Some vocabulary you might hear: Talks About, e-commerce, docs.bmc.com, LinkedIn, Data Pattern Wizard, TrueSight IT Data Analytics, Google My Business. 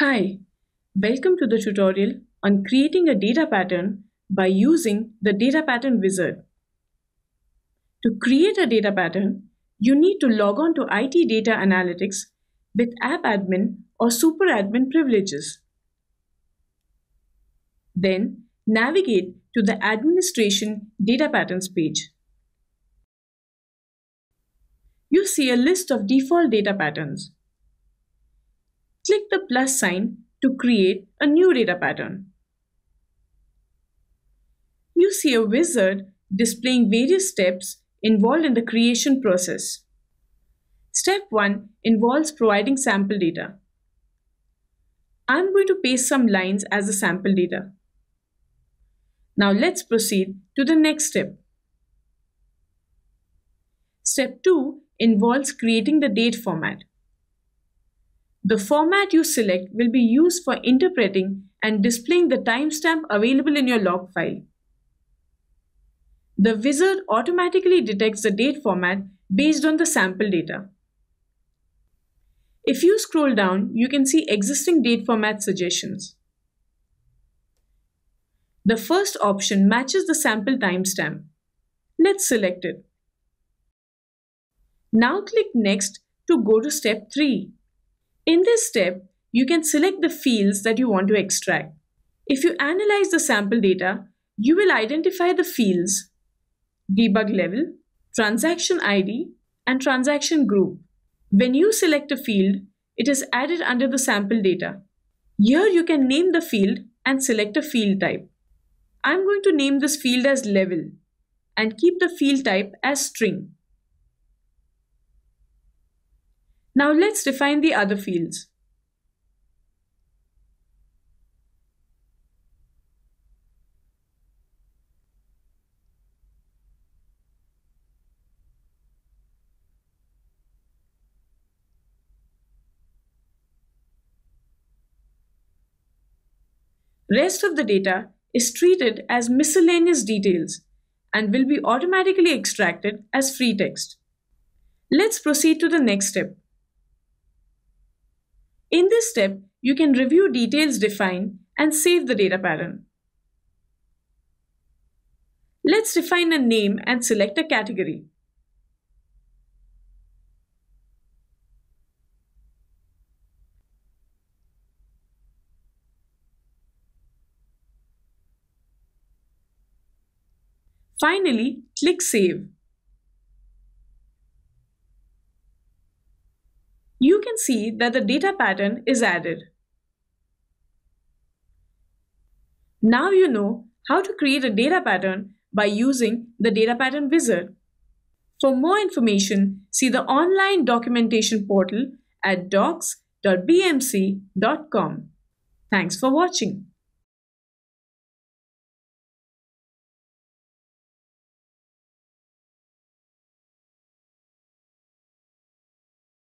Hi, welcome to the tutorial on creating a data pattern by using the Data Pattern Wizard. To create a data pattern, you need to log on to IT Data Analytics with App Admin or Super Admin privileges. Then navigate to the Administration Data Patterns page. You'll see a list of default data patterns. Click the plus sign to create a new data pattern. You see a wizard displaying various steps involved in the creation process. Step 1 involves providing sample data. I'm going to paste some lines as the sample data. Now let's proceed to the next step. Step 2 involves creating the date format. The format you select will be used for interpreting and displaying the timestamp available in your log file. The wizard automatically detects the date format based on the sample data. If you scroll down, you can see existing date format suggestions. The first option matches the sample timestamp. Let's select it. Now click Next to go to Step 3. In this step, you can select the fields that you want to extract. If you analyze the sample data, you will identify the fields debug level, transaction ID, and transaction group. When you select a field, it is added under the sample data. Here you can name the field and select a field type. I'm going to name this field as level and keep the field type as string. Now let's define the other fields. Rest of the data is treated as miscellaneous details and will be automatically extracted as free text. Let's proceed to the next step. In this step, you can review details defined and save the data pattern. Let's define a name and select a category. Finally, click Save. You can see that the data pattern is added. Now you know how to create a data pattern by using the Data Pattern Wizard. For more information, see the online documentation portal at docs.bmc.com. Thanks for watching.